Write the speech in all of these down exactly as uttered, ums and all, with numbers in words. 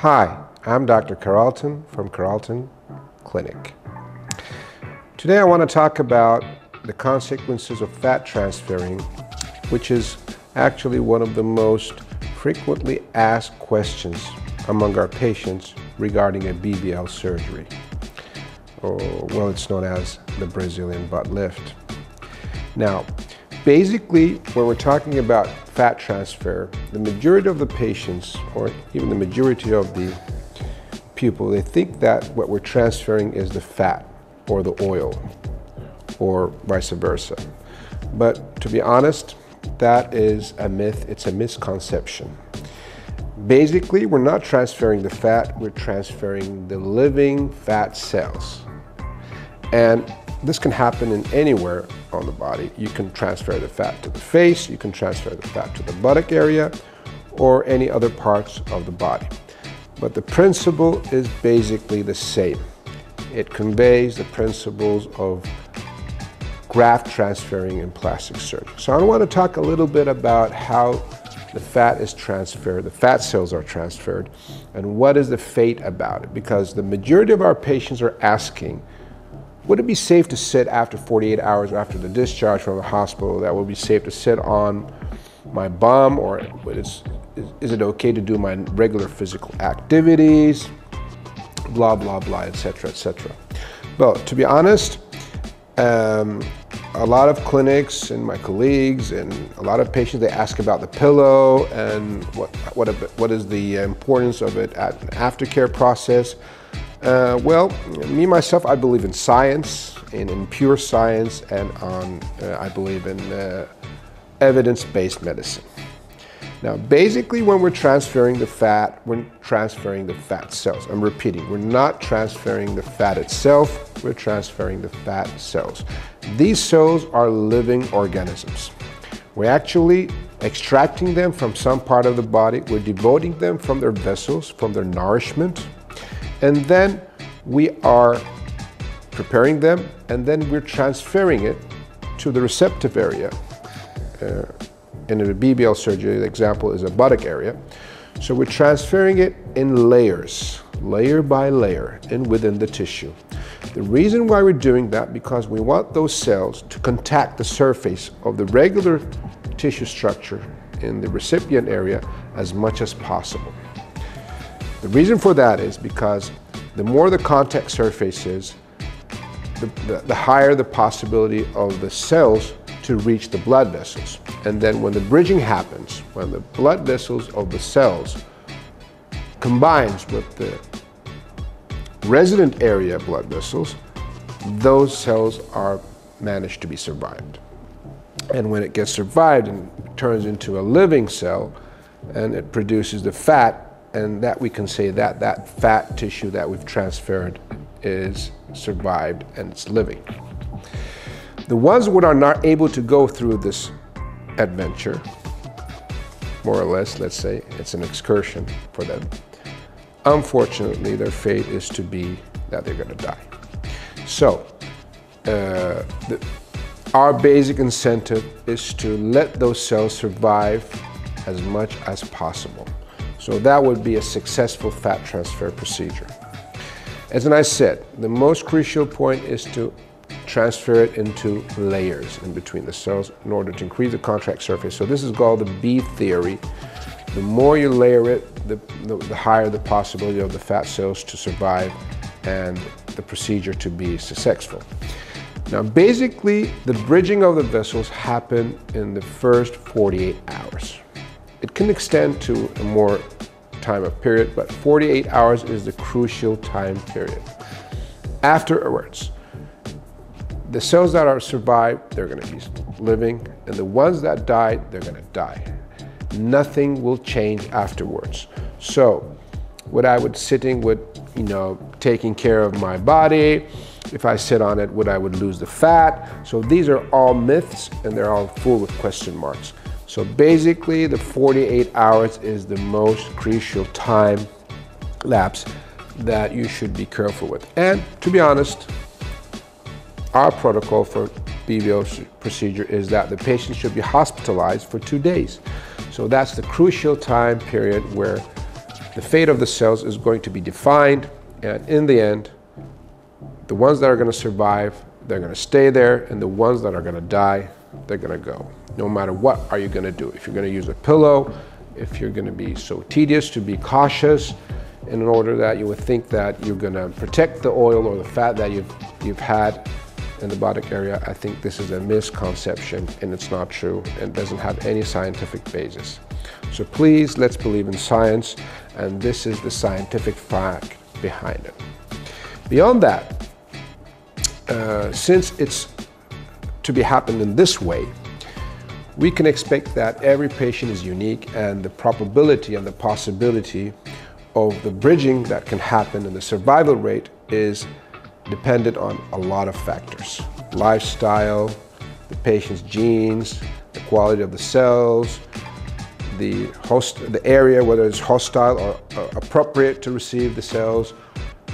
Hi, I'm Doctor Karaaltin from Karaaltin Clinic. Today I want to talk about the consequences of fat transferring, which is actually one of the most frequently asked questions among our patients regarding a B B L surgery, or well, it's known as the Brazilian butt lift. Now, basically, when we're talking about fat transfer, the majority of the patients, or even the majority of the people, they think that what we're transferring is the fat or the oil, or vice versa. But to be honest, that is a myth. It's a misconception. Basically, we're not transferring the fat, we're transferring the living fat cells. And this can happen in anywhere on the body. You can transfer the fat to the face, you can transfer the fat to the buttock area, or any other parts of the body. But the principle is basically the same. It conveys the principles of graft transferring and plastic surgery. So I want to talk a little bit about how the fat is transferred, the fat cells are transferred, and what is the fate about it, because the majority of our patients are asking, would it be safe to sit after forty-eight hours after the discharge from the hospital? That would be safe to sit on my bum, or is, is it okay to do my regular physical activities? Blah, blah, blah, et cetera, et cetera. Well, to be honest, um, a lot of clinics and my colleagues and a lot of patients, they ask about the pillow and what, what, what is the importance of it at an aftercare process. Uh, well, me, myself, I believe in science, in, in pure science, and on, uh, I believe in uh, evidence-based medicine. Now, basically, when we're transferring the fat, we're transferring the fat cells. I'm repeating, we're not transferring the fat itself, we're transferring the fat cells. These cells are living organisms. We're actually extracting them from some part of the body, we're devoting them from their vessels, from their nourishment, and then we are preparing them, and then we're transferring it to the receptive area. Uh, in a B B L surgery, the example is a buttock area. So we're transferring it in layers, layer by layer, and within the tissue. The reason why we're doing that, because we want those cells to contact the surface of the regular tissue structure in the recipient area as much as possible. The reason for that is because the more the contact surface is, the, the, the higher the possibility of the cells to reach the blood vessels. And then when the bridging happens, when the blood vessels of the cells combines with the resident area blood vessels, those cells are managed to be survived. And when it gets survived and turns into a living cell and it produces the fat, and that we can say that that fat tissue that we've transferred is survived and it's living. The ones that are not able to go through this adventure, more or less, let's say it's an excursion for them, unfortunately their fate is to be that they're gonna die. So uh, the, our basic incentive is to let those cells survive as much as possible. So that would be a successful fat transfer procedure. As I said, the most crucial point is to transfer it into layers in between the cells in order to increase the contact surface. So this is called the B theory. The more you layer it, the, the, the higher the possibility of the fat cells to survive and the procedure to be successful. Now, basically, the bridging of the vessels happen in the first forty-eight hours. It can extend to a more time of period, but forty-eight hours is the crucial time period. Afterwards, the cells that are survived, they're gonna be living, and the ones that died, they're gonna die. Nothing will change afterwards. So, would I would sitting with, you know, taking care of my body, if I sit on it, would I would lose the fat? So these are all myths, and they're all full of question marks. So basically, the forty-eight hours is the most crucial time lapse that you should be careful with. And to be honest, our protocol for B B L procedure is that the patient should be hospitalized for two days. So that's the crucial time period where the fate of the cells is going to be defined, and in the end, the ones that are going to survive, they're going to stay there, and the ones that are going to die, they're going to go. No matter what are you going to do. If you're going to use a pillow, if you're going to be so tedious to be cautious, and in order that you would think that you're going to protect the oil or the fat that you've, you've had in the buttock area, I think this is a misconception, and it's not true, and doesn't have any scientific basis. So please, let's believe in science, and this is the scientific fact behind it. Beyond that, uh, since it's to be happened in this way, we can expect that every patient is unique, and the probability and the possibility of the bridging that can happen and the survival rate is dependent on a lot of factors. Lifestyle, the patient's genes, the quality of the cells, the host, the area, whether it's hostile or, or appropriate to receive the cells,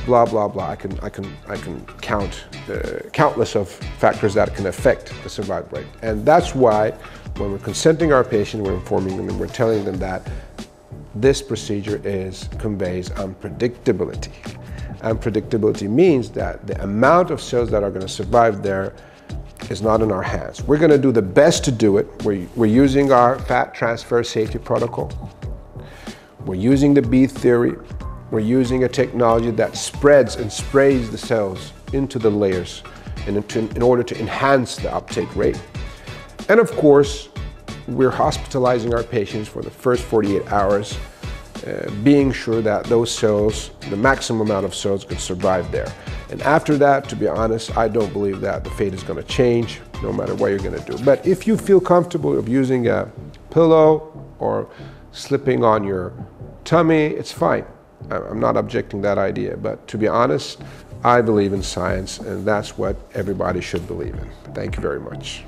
blah, blah, blah. I can, I can, I can count the countless of factors that can affect the survival rate. And that's why when we're consenting our patient, we're informing them and we're telling them that this procedure is, conveys unpredictability. Unpredictability means that the amount of cells that are going to survive there is not in our hands. We're going to do the best to do it. We're, we're using our fat transfer safety protocol. We're using the B theory. We're using a technology that spreads and sprays the cells into the layers and into, in order to enhance the uptake rate. And of course, we're hospitalizing our patients for the first forty-eight hours, Uh, being sure that those cells, the maximum amount of cells, could survive there. And after that, to be honest, I don't believe that the fate is going to change, no matter what you're going to do. But if you feel comfortable of using a pillow or slipping on your tummy, it's fine. I'm not objecting that idea. But to be honest, I believe in science, and that's what everybody should believe in. Thank you very much.